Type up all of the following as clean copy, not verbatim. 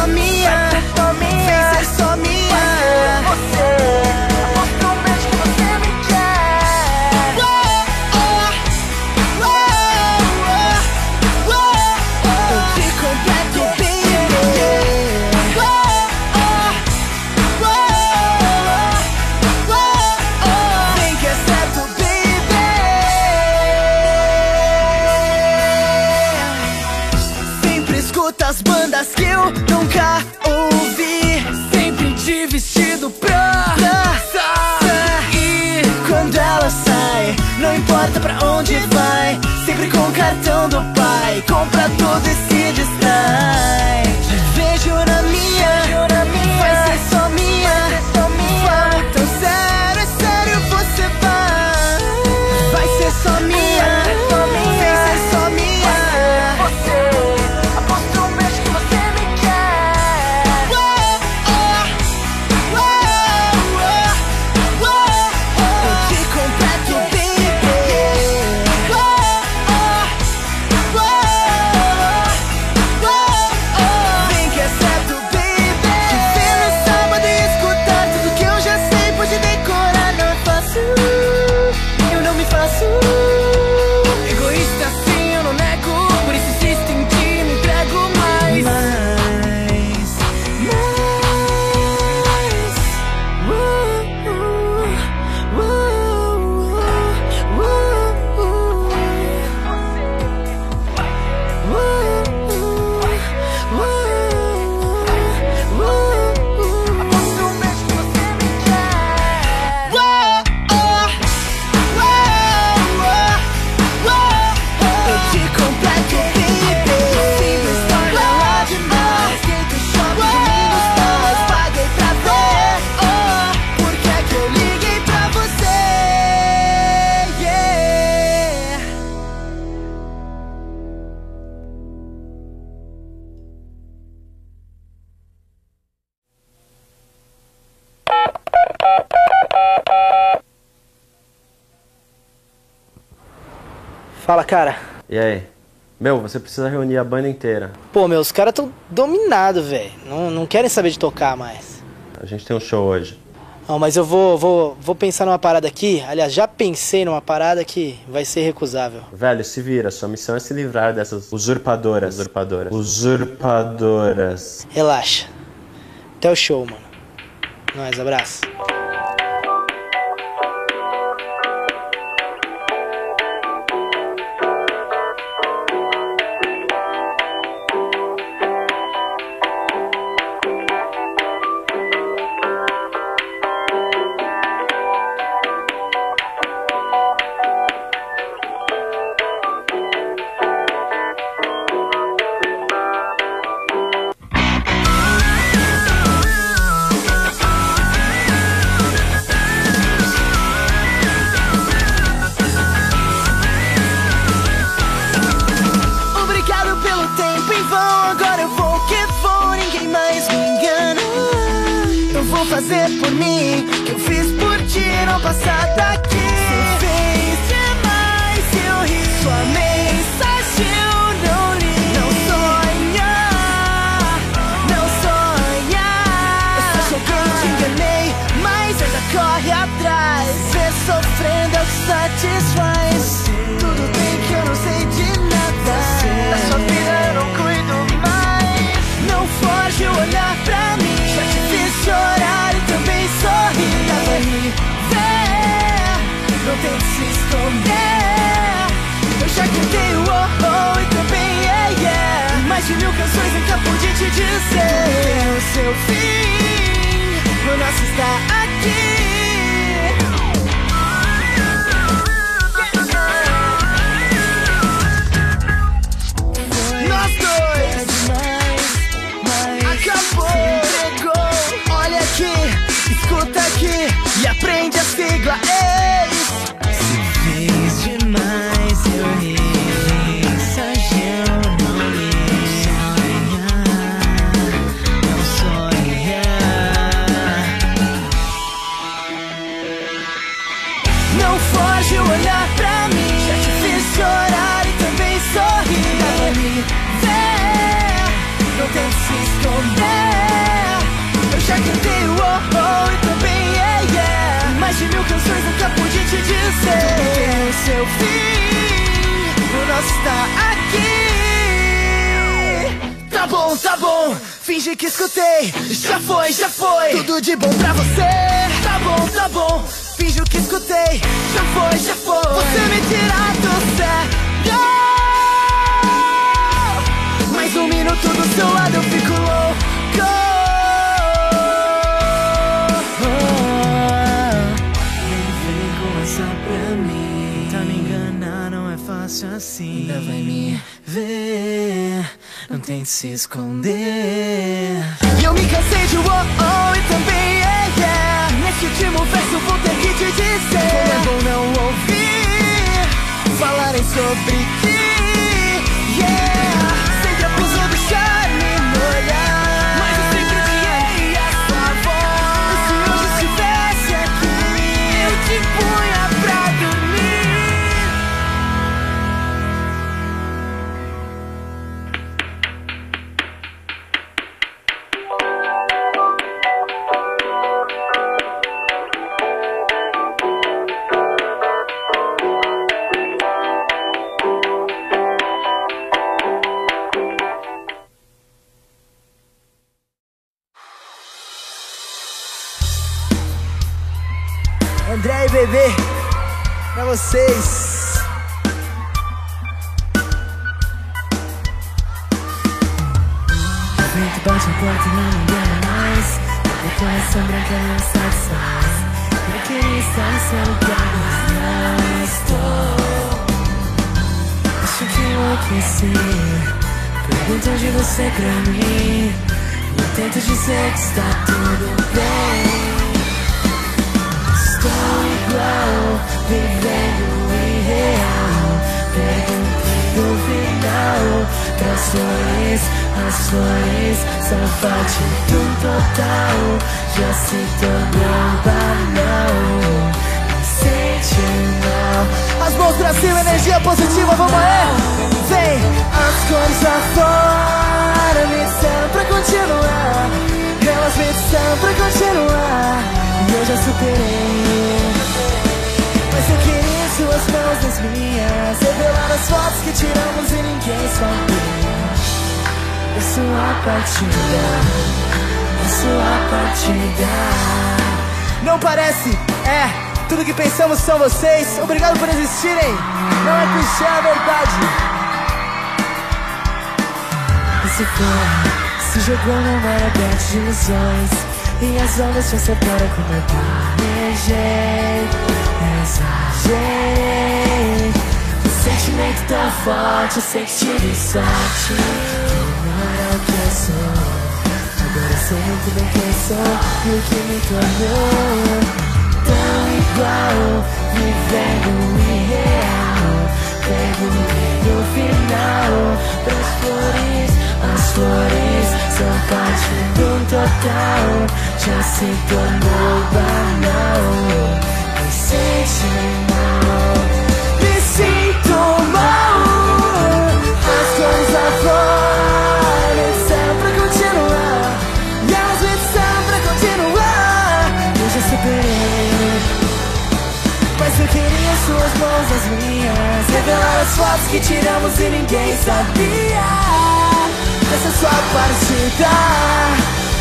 só minha, fez ser só minha. Mostra o beijo que você me quer. Eu te completo, baby. Tem que ser tu, baby. Sempre escuta as bandas que eu nunca ouvi, sempre te vestido pra sair. Quando ela sai, não importa pra onde vai, sempre com o cartão do pai, compra tudo e se distrai. Te vejo na minha, vai ser só minha. Fala tão sério, é sério, você vai ser só minha. Vai ser só minha. Aposto um beijo que você me quer. Eu te completo, baby. Vem que é certo, baby. Te ver no sábado e escutar tudo que eu já sei, pode decorar. Não é fácil, eu não me faço egoísta, assim eu não nego. Por isso insisto em ti, me entrego mais. Aposto um beijo que você me quer. Eu te completo, baby. Sempre lá demais. Que tu chove de meninos pós. Paguei pra ver. Por que é que eu liguei pra você? Yeah. Fala, cara. E aí? Meu, você precisa reunir a banda inteira. Pô, meu, os caras tão dominados, velho. Não querem saber de tocar mais. A gente tem um show hoje. Não, mas eu vou pensar numa parada aqui. Aliás, já pensei numa parada que vai ser recusável. Velho, se vira. Sua missão é se livrar dessas usurpadoras. Usurpadoras. Relaxa. Até o show, mano. Nós, abraço. Obrigado pelo tempo em vão. Agora eu vou que vou, ninguém mais me engana. Eu vou fazer por mim que eu fiz por ti, não passar daqui. Você fez demais, eu ri. Sua mensagem eu não li. Não sonhar. Eu só jogando te enganei, mas ainda corre atrás. Você sofrendo é o que satisfaz. Tudo bem que eu não sei de nada. Da sua vida eu não cuido mais. Não foge o olhar pra mim. Já te fiz chorar e também sorrir. Dá pra me ver, não tem que se esconder. Eu já cantei o oh-oh e também yeah-yeah. Mais de 1000 canções acabou de te dizer. Tem o seu fim, meu nosso está aqui. Escuta aqui e aprende a sigla. Eis. Se fez demais, eu ri. Mensagem eu não li. Não sonhar. Não foge o olhar pra mim. Já te fiz chorar e também sorrir. Dá pra me ver. Não tento se esconder. Eu já cantei o oh-oh e também yeah-yeah. Mais de 1000 canções nunca pude te dizer. Tudo tem seu fim, o nosso tá aqui. Tá bom, finge que escutei. Já foi, tudo de bom pra você. Tá bom, finge o que escutei. Já foi, você me tirar do céu. Mais um minuto do seu lado eu fico louco. Nem vem com essa pra mim. Tá me enganar não é fácil assim. Ainda vai me ver, não tem que se esconder. E eu me cansei de oh-oh e também yeah-yeah. Nesse último verso vou ter que te dizer. Como é bom não ouvir falarem sobre ti, yeah. Vocês. O vento bate a porta e não me engana mais. Meu coração branco não sai de sós. Eu queria estar no seu lugar, mas não estou. Acho que enlouqueci. Pergunta onde você pra mim. Eu tento dizer que está tudo bem. Vivendo irreal, pegando o final. Ações, safate do total. Já se tornou banal, sentinal. As mãos pra cima, energia positiva, vamos lá. Vem, as cores pra fora me disseram pra continuar. Elas me disseram pra continuar. E eu já superei. Mas eu queria suas mãos nas minhas, revelar as fotos que tiramos e ninguém sabia. É sua partida, é sua partida. Não parece, é, tudo que pensamos são vocês. Obrigado por existirem, não é clichê, é a verdade. E se for, se jogou num mar aberto de ilusões. E as ondas se separam como eu planejei. Exagerei. O sentimento tá forte, eu sei que tive sorte. Não é o que eu sou, agora eu sei muito bem quem sou e o que me tornou. Tão igual, vivendo o irreal. Pego no final das flores. As flores são parte do total. Já se tornou banal. Me sinto mal. As cores lá fora me disseram pra continuar. E elas me disseram pra continuar. Eu já superei. Mas eu queria suas mãos nas minhas, revelar as fotos que tiramos e ninguém sabia. Essa é sua partida,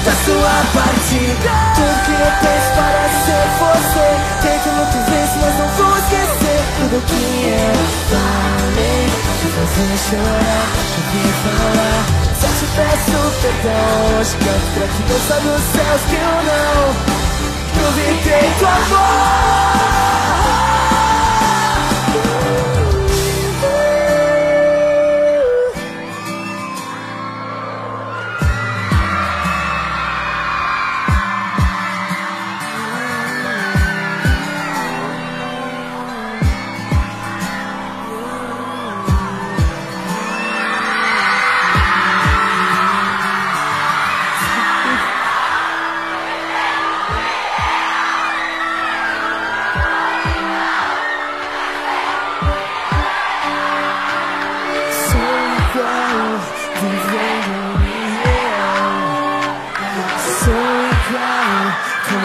da sua partida. Tudo que eu penso parece ser você. Tento muito vezes, mas não vou esquecer. Tudo que eu falei, de você chorar, de me falar. Só te peço perdão. Hoje canto pra que Deus sabe os céus que eu não duvidei do amor.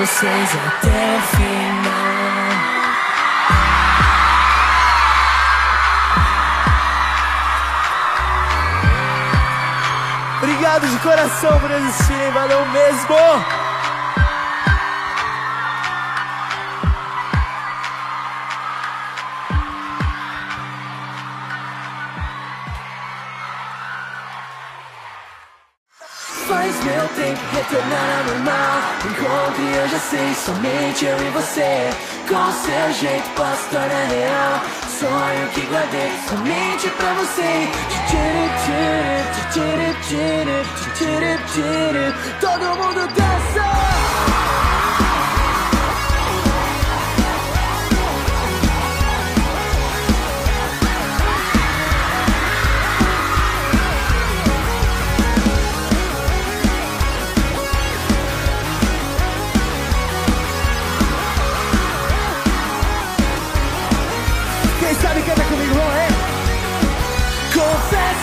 vocês até o final. Obrigado de coração por existirem, valeu mesmo. Meu tempo retornar ao normal. Enquanto eu já sei, somente eu e você. Com seu jeito posso tornar real sonho que guardei somente pra você. Todo mundo dança.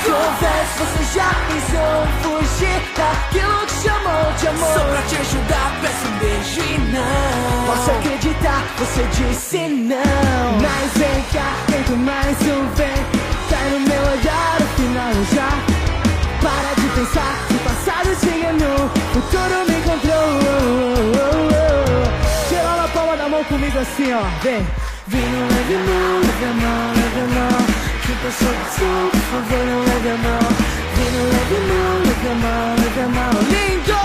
Confesso, você já pensou em fugir daquilo que chamou de amor? Só pra te ajudar, peço um beijo e não posso acreditar, você disse não. Mas vem cá, tento mais um vem. Sai no meu olhar, o final já. Para de pensar, se o passado te enganou, o futuro me encontrou. Tira na palma da mão comigo assim, ó, vem. Vinho, leve a mão, leve a mão, leve a mão. Quem passou do sul, por favor, não leve a mão. Vem, não leve a mão, leve a mão, leve a mão. Lindo!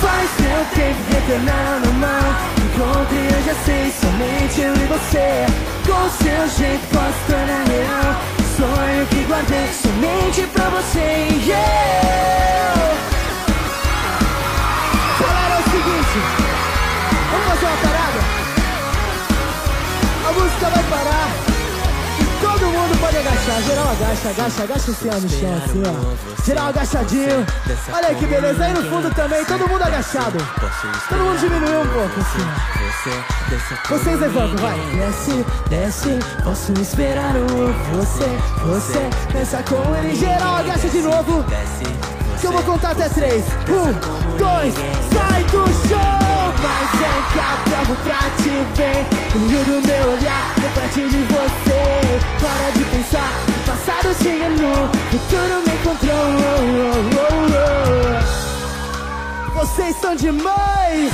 Faz meu tempo retornar ao normal. Encontre, eu já sei, somente eu e você. Com seu jeito posso tornar real sonho que guardei somente pra você e eu. Galera, é o seguinte, vamos fazer uma parada? A música vai parar e todo mundo pode agachar. Geral agacha, agacha, agacha o céu no chão assim, ó. Geral agachadinho. Olha aí que beleza, aí no fundo também, todo mundo agachado. Todo mundo diminuiu um pouco assim. Vocês levantam, vai. Desce, desce, posso esperar o você, dança com ele. Geral agacha de novo, que eu vou contar até 3. 1, 2, sai do chão. Mas vem cá, trago pra te ver. Brilho do meu olhar, reflete de você. Para de pensar, o passado te enganou, o futuro me encontrou. Vocês são demais.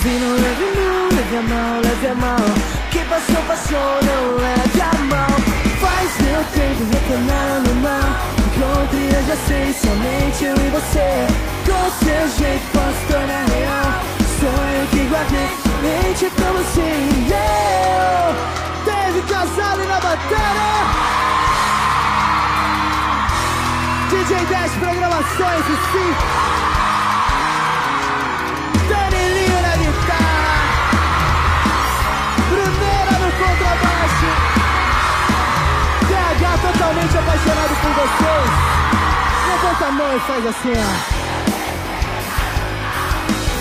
Vino, leve a mão, leve a mão, leve a mão. Quem passou, passou, não leve a mão. Faz meu tempo retornar no mar. Encontre, eu já sei, somente eu e você. Com seu jeito posso tornar real sonho que guardei somente pra você e eu. Teve casado na batalha. DJ Dash Programações e sim, Danilo na guitarra. Contrabaixo, TH totalmente apaixonado por vocês. Levanta a mão e faz assim, ó.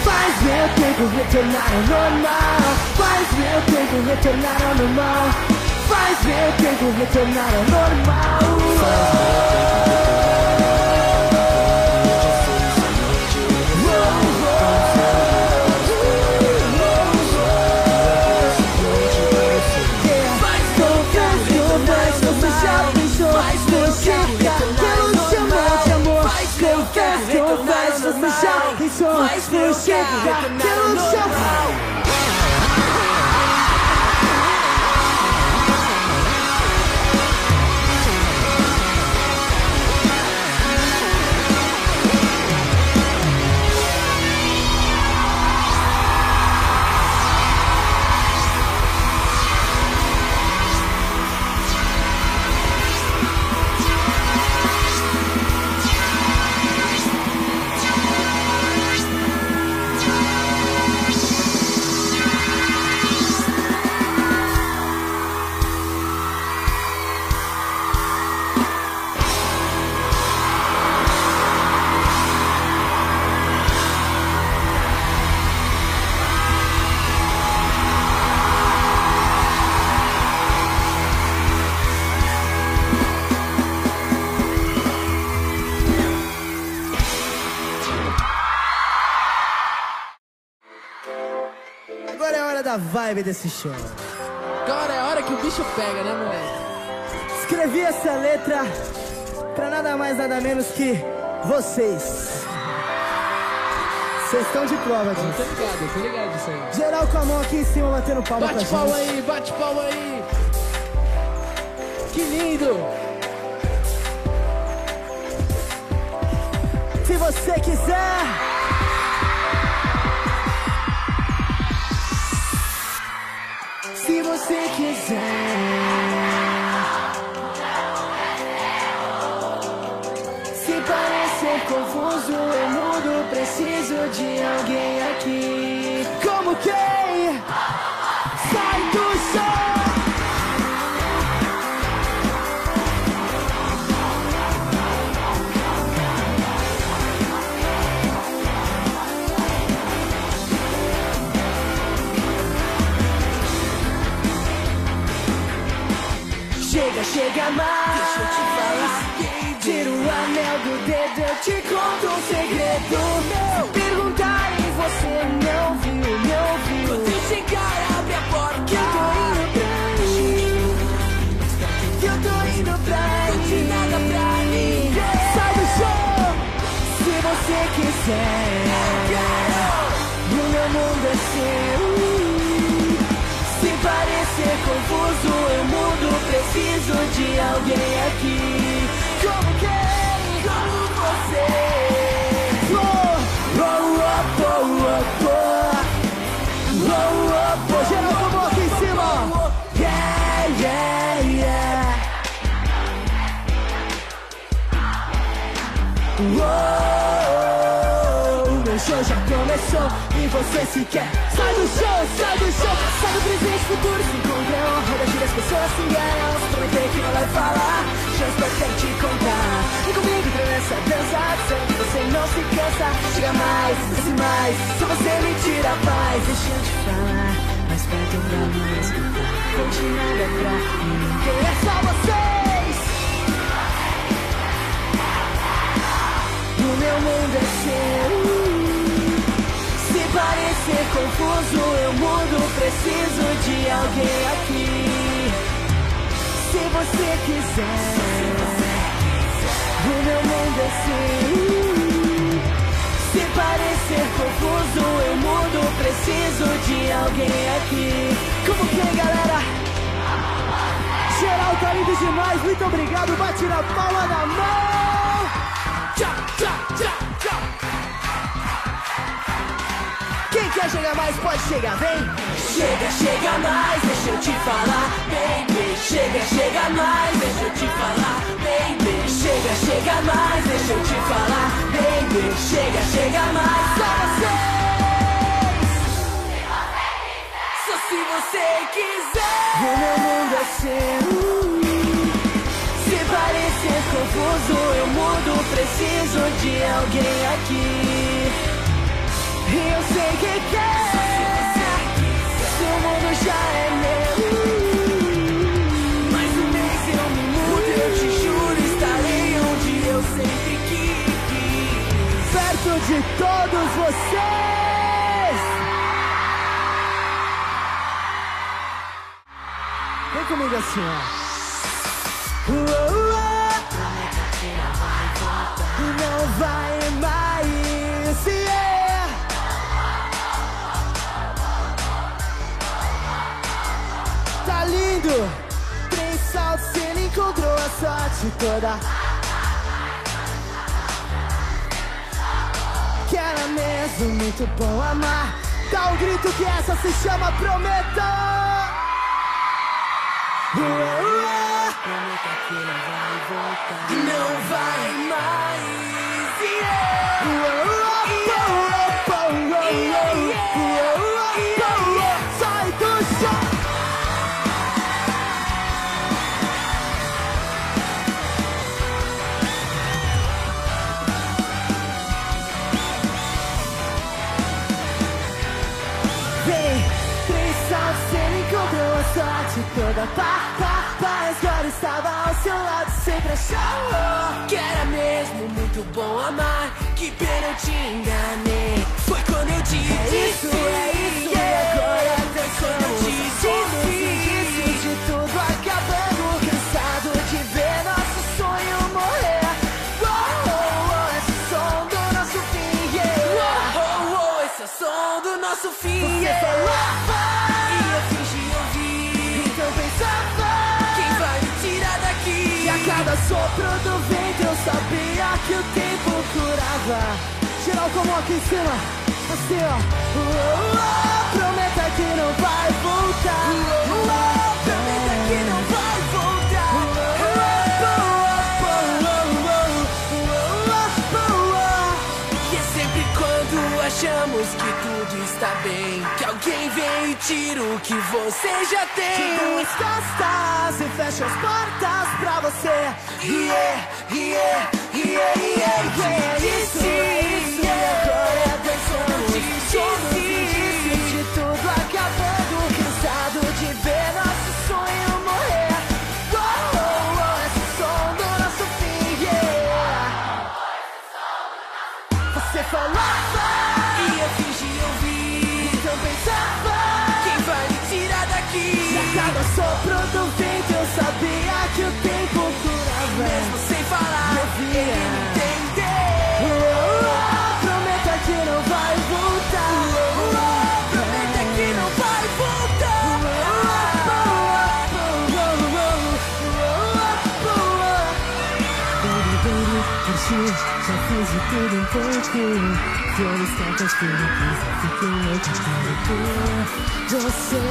Faz meu tempo retornar ao normal. Faz meu tempo retornar ao normal. Faz meu tempo retornar ao normal. Mas meu cheiro pelo chão. da vibe desse show. Agora é a hora que o bicho pega, né, moleque? Escrevi essa letra pra nada mais, nada menos que vocês. Vocês estão de prova disso. Tô ligado disso aí. Geral com a mão aqui em cima, batendo palma pra gente. Bate palma aí, bate palma aí. Que lindo. Se você quiser... Se você quiser, se parecer confuso, eu mudo. Preciso de alguém aqui. Como quem? Sai do chão! Chega mais, deixa eu te falar. Tira o anel do dedo, eu te conto um segredo meu. Se perguntarem, você não viu, não viu. Quando chegar, abre a porta. Que eu tô indo pra mim. Que eu tô indo pra mim. De nada pra mim. Sai do chão. Se você quiser, o meu mundo é seu. Parecer confuso, eu mudo, preciso de alguém aqui. Como quem? Como você? Oh, oh, oh, oh, oh, oh, oh. Geral com a mão aqui em cima. Yeah, yeah, yeah. Oh, o meu show já começou. E você se quer, sai do chão, sai do chão. Sai do presente, futuro, se encontram. Roda, as pessoas se enganam. Se prometer que não vai falar, chance pra quem te contar. E comigo entra nessa dança, dizendo que você não se cansa. Chega mais, desce mais, só você me tira a paz. Deixa eu te falar, mas pra tocar mais não te nada pra mim. Quem é só vocês? O meu mundo é seu. Parecer confuso, eu mudo, preciso de alguém aqui. Se você quiser, o meu mundo é seu. Se parecer confuso, eu mudo, preciso de alguém aqui. Como que, galera? Geral tá lindo demais, muito obrigado, bate na palma da mão. Tchau, tchau, tchau, tchau. Quem quer chegar mais pode chegar, vem. Chega, chega mais, deixa eu te falar, baby. Chega, chega mais, deixa eu te falar, baby. Chega, chega mais, deixa eu te falar, baby. Chega, chega mais, só vocês. Só se você quiser. O meu mundo é seu. Se parecer confuso, eu mudo, preciso de alguém aqui. E eu sei que quer, seu mundo já é meu. Mas um mês eu me mudo, eu te juro, estarei onde eu sempre quis. Perto de todos vocês. Vem comigo assim, ó. Não vai mais, yeah. Tá lindo! Três saltos, se ele encontrou a sorte toda. Que era mesmo muito bom amar. Dá o grito que essa se chama Prometa! Prometa que não vai voltar. Não vai mais! Sai do chão! Sorte toda, pá, agora estava ao seu lado, sempre achou que era mesmo muito bom amar. Que pena, eu te enganei. Foi quando eu te disse. É isso, yeah. E agora dançou nosso fim. Você falava e eu fingi ouvir. Então pensava, quem vai me tirar daqui? E a cada sopro do vento eu sabia que o tempo curava. Geral como aqui em cima, assim ó. Prometa que não vai voltar. Prometa que não vai voltar. Achamos que tudo está bem, que alguém vem e tira o que você já tem. Tira as costas e fecha as portas pra você. É isso, é isso. Agora é dançando, disse de tudo acabando. Cansado de ver nosso sonho morrer. Esse som do nosso fim, Você falava. Cada sopro do vento eu sabia que o tempo curava. E mesmo sem falar, devia entender. Prometa que não vai voltar. Prometa que não vai voltar. Já fiz de tudo um pouco. Flores, cartas, perguntas, fiquei encantado por você.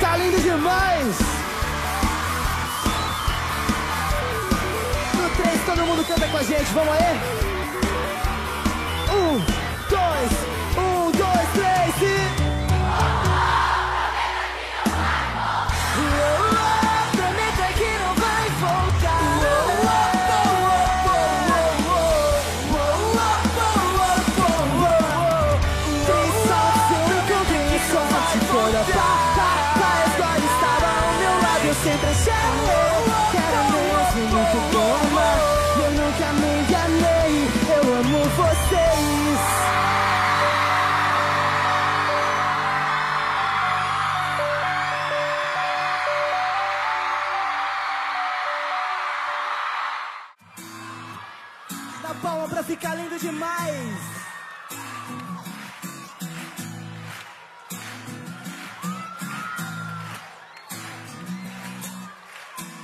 Tá lindo demais! No 3 todo mundo canta com a gente, vamos aí? 1, 2, 1, 2, 3 e... Palma pra ficar lindo demais.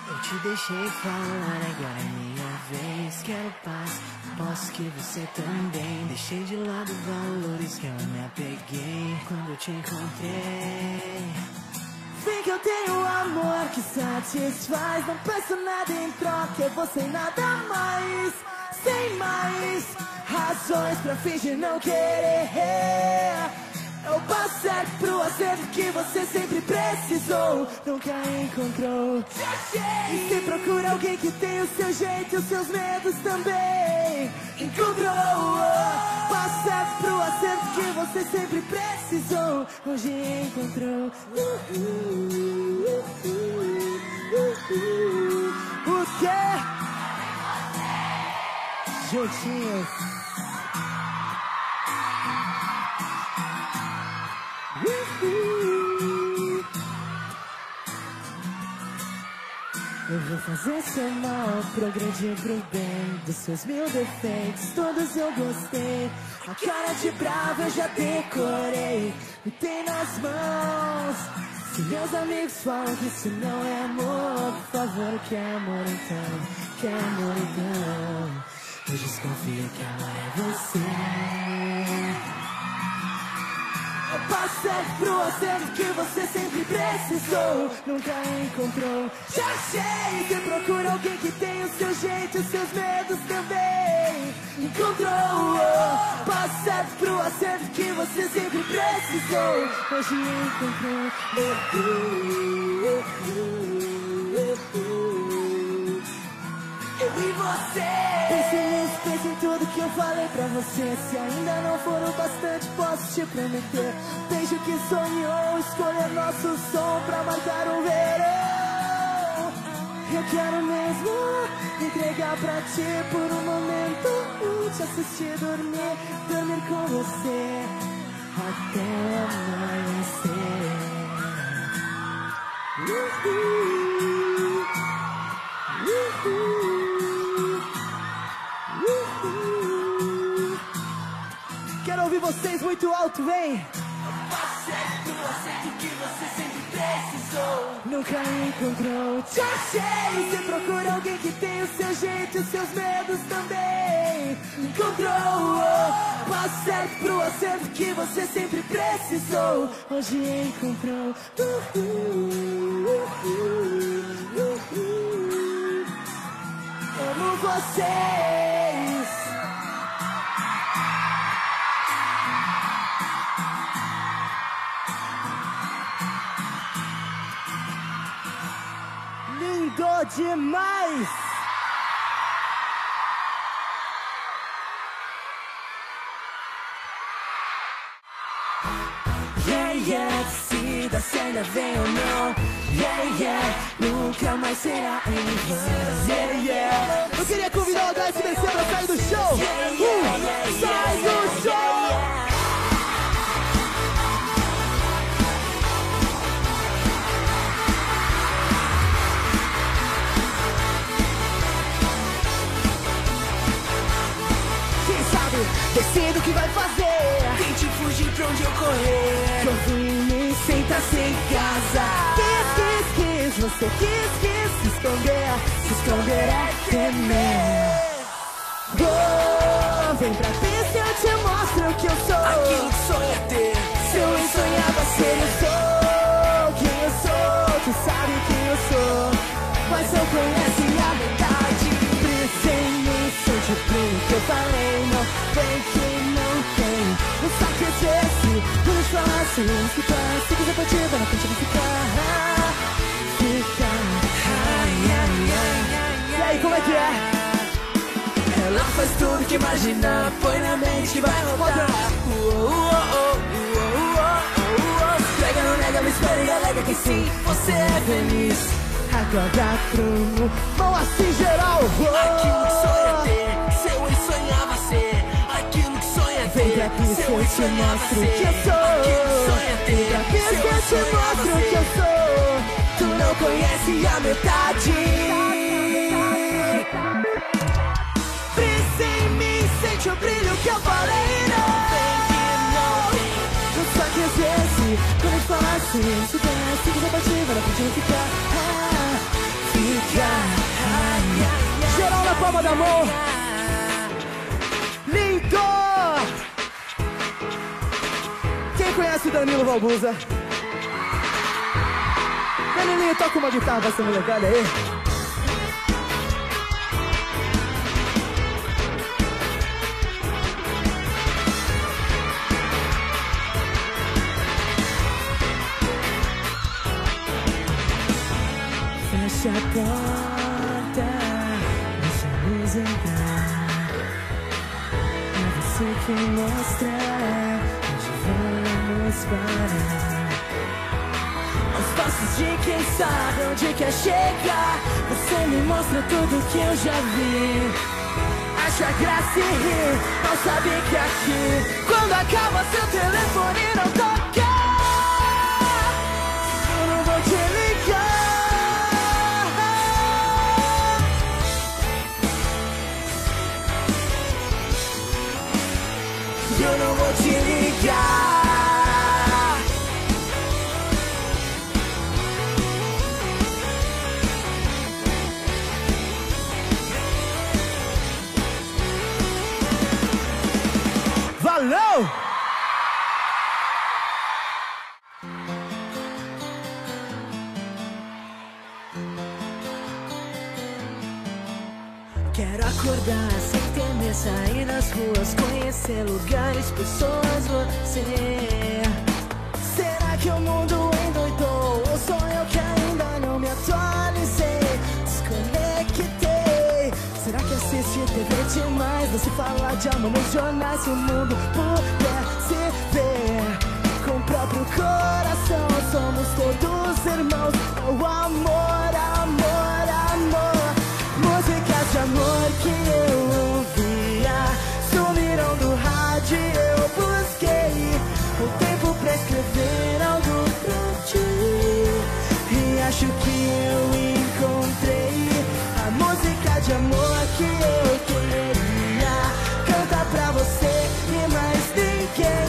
Eu te deixei falar, agora é minha vez. Quero paz, posso que você também. Deixei de lado valores que eu me apeguei quando eu te encontrei. Vem que eu tenho amor que satisfaz. Não peço nada em troca, eu vou sem nada mais. Sem mais razões pra fingir não querer. Eu passo pro acerto que você sempre precisou, nunca encontrou. E se procura alguém que tem o seu jeito e os seus medos também, encontrou. Passa pro acerto que você sempre precisou, hoje encontrou. O quê? Juntinhos. Eu vou fazer seu mal, progredir pro bem. Dos seus mil defeitos, todos eu gostei. A cara de brava eu já decorei, me tem nas mãos. Se meus amigos falam que isso não é amor, por favor, que é amor então, que é amor então. Eu desconfio que amor é você. Eu passei pro acerto que você sempre precisou, nunca encontrou. Já achei. Você procura alguém que tem o seu jeito e os seus medos também, encontrou. Passei pro acerto que você sempre precisou, hoje encontrou. Eu e você. Pense em tudo que eu falei pra você. Se ainda não for o bastante, posso te prometer. Desde que sonhou, escolher nosso som pra marcar um verão. Eu quero mesmo entregar pra ti por um momento, te assistir dormir, dormir com você até amanhecer. Woo! vocês muito alto, vem. Eu aceito que você sempre precisou. Nunca encontrou, te achei. Você procura alguém que tem o seu jeito e os seus medos também. Encontrou o passo certo pro acerto que você sempre precisou. Hoje encontrou. Amo vocês. Lindo demais. Yeah, yeah, se da cena vem ou não. Yeah, yeah, nunca mais será em vão. Yeah, yeah. Eu queria convidar o Dash pra sair do show. Sai do show. Decido o que vai fazer. Tente fugir pra onde eu correr. Confie-me, senta-se em casa. Quis, você quis se esconder. Se esconder é temer. Oh, vem pra pista, eu te mostro o que eu sou. Aquilo que sonha ter. Se eu sonhava ser, eu sou quem eu sou, tu sabe quem eu sou. Mas não conhece a verdade. Preciso. Sou de brilho que eu falei, não tem que não tem. Não sabe que existe, vamos falar se não escutar. Se quiser partir, vai na frente, vai ficar. Ficar. E aí, como é que é? Ela faz tudo que imaginar, põe na mente que vai rodar. Pega, não nega, me espera e alega que sim, você é feliz. Agora trumo, mão assim geral. Aquilo que sonha ter, se eu sonhava ser. Aquilo que sonha ter, se eu sonhava ser. Aquilo que sonha ter, se eu sonhava ser. Tu não conhece a metade. Pensa em mim, sente o brilho que eu falei. Quando eu falar assim, eu sou bem, se quiser partir, vai na frente, vai ficar. Ficar. Geral na palma da mão. Lindo! Quem conhece o Danilo Valbusa? Danilinho, toca uma guitarra pra essa molecada aí. Fecha a porta, deixa-nos entrar. É você que mostra onde vamos parar. Aos passos de quem sabe onde quer chegar. Você me mostra tudo que eu já vi. Acha graça e ri, não sabe que aqui, quando acaba seu telefone não toca. Eu não vou te ligar. Eu não vou te ligar. Valeu! Quero acordar sem temer, sair nas ruas, conhecer lugares, pessoas, você. Será que o mundo endoidou? Ou sou eu que ainda não me atualizei? Desconectei. Será que assiste TV demais? Não se fala de amor nos jornais. Se o mundo puder se ver com o próprio coração, somos todos irmãos. O amor, amor, amor. Músicas de amor que eu ouvia sumiram do rádio, eu busquei o tempo pra escrever algo pra ti. E acho que eu encontrei a música de amor que eu queria cantar pra você e mais ninguém.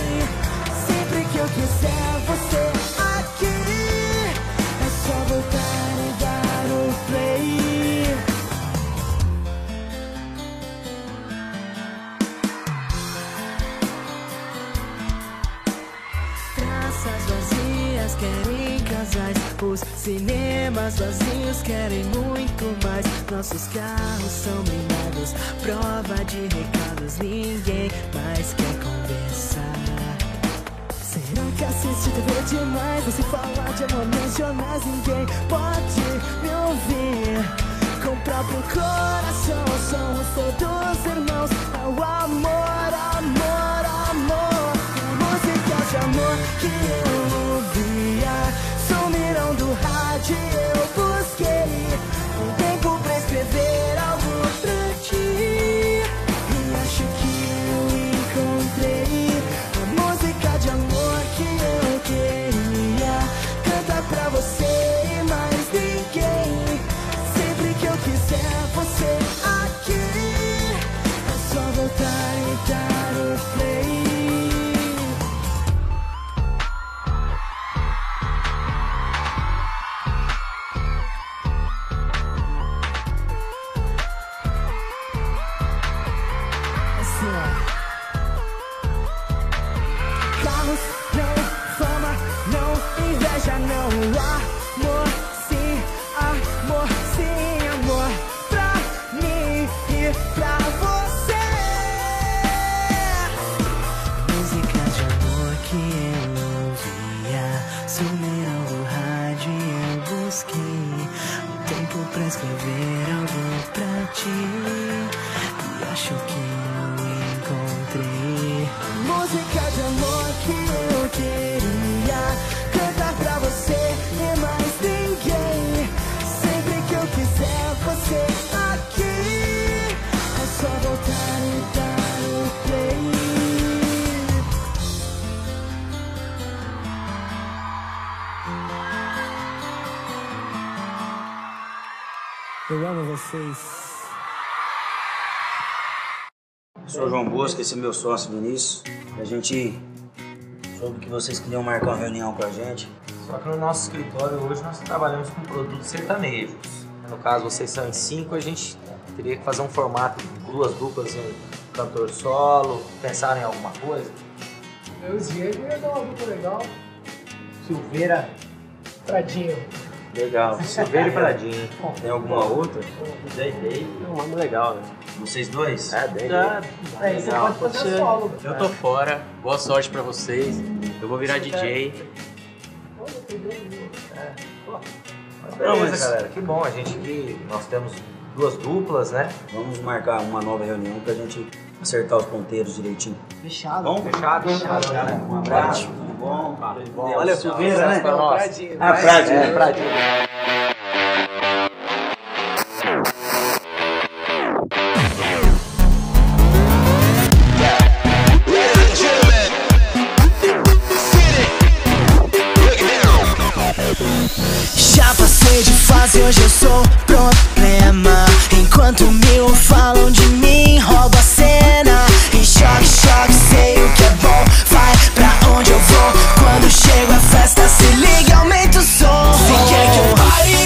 corpos, cinemas vazios querem muito mais. Nossos carros são blindados, prova de recados, ninguém mais quer conversar. Será que assiste TV demais? E se falar de amor mencionais, ninguém pode me ouvir. Com o próprio coração, somos todos irmãos. É o amor, amor, amor. Músicas de amor que eu ouvia sumiram do rádio, eu busquei um tempo pra escrever algo pra ti, e acho que eu encontrei a música de amor que eu queria cantar pra você e mais ninguém. Se você aqui, é só voltar e dar o play. Assim, ó. Carros, não, fama, não, inveja, não há. E acho que eu encontrei música de amor que eu queria cantar pra você e mais ninguém. Sempre que eu quiser você aqui, é só voltar e dar o play. Eu amo vocês. Sou João Bosco, esse é meu sócio Vinícius. A gente soube que vocês queriam marcar uma reunião com a gente. Só que no nosso escritório hoje nós trabalhamos com produtos sertanejos. No caso, vocês são em 5, a gente teria que fazer um formato de 2 duplas, um cantor solo. Pensaram em alguma coisa? Eu ia dar uma dupla legal. Silveira Pradinho. Legal, Silveira e Pradinho. Tem alguma outra? Dei. É um nome legal, né? Vocês dois? É, dei. É, você pode fazer solo. Eu tô fora, boa sorte pra vocês. Eu vou virar DJ. Não, mas galera, que bom, a gente que nós temos 2 duplas, né? Vamos marcar uma nova reunião pra gente acertar os ponteiros direitinho. Fechado. Bom, fechado, galera. Um abraço. Bom, olha a Silveira, né? A Pradinho. É, Pradinho. Já passei de fase, hoje eu sou problema. Enquanto mil falam de mim, roubo a cena. Em choque, choque, sei o que é bom. Vai pra onde eu vou. Quando chego à festa, se liga, aumenta o som. Se quer que eu pare,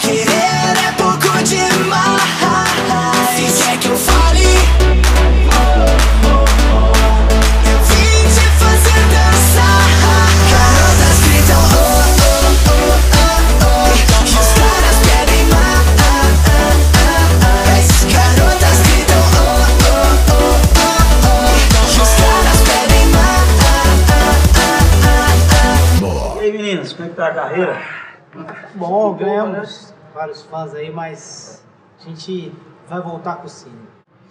querer é pouco demais. Se quer que eu fale, da carreira. Bom, ganhamos vários fãs aí, mas a gente vai voltar com o Cine.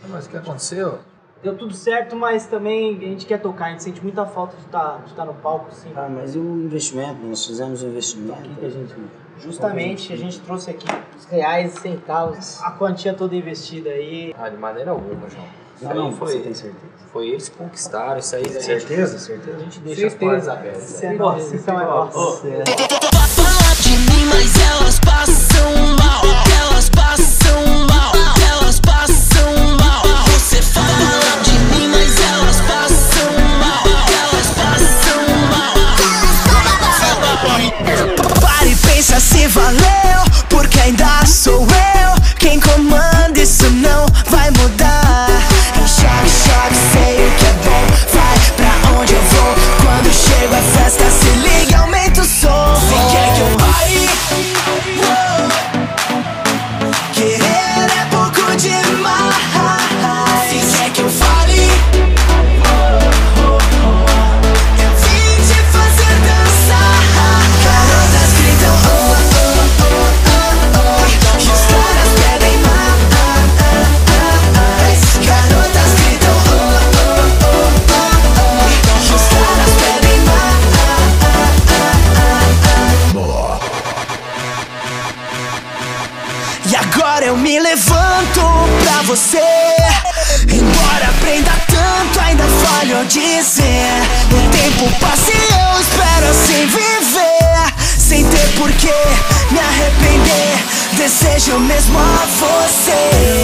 Mas o que aconteceu? Deu tudo certo, mas também a gente quer tocar, a gente sente muita falta de estar no palco, sim. Ah, mas e o investimento? Nós fizemos um investimento. Que a gente... Justamente, a gente trouxe aqui os reais e centavos, a quantia toda investida aí. Ah, de maneira alguma, João. Não, foi, você tem certeza. Foi eles que conquistaram isso aí. Certeza? Certeza. A gente deixa a porta aberta. Nossa, então é nossa. Fala de mim, mas elas passam mal. Elas passam mal. Elas passam mal. Você fala de mim, mas elas passam mal. Elas passam mal. Para e pensa se valeu, porque ainda sou eu quem comanda, isso não vai mudar. Choque, choque, sei o que é bom. Vai pra onde eu vou. Quando chego à festa, se liga. E agora eu me levanto pra você. Embora aprenda tanto, ainda falho ao dizer. O tempo passa e eu espero assim viver, sem ter porquê me arrepender. Desejo mesmo a você.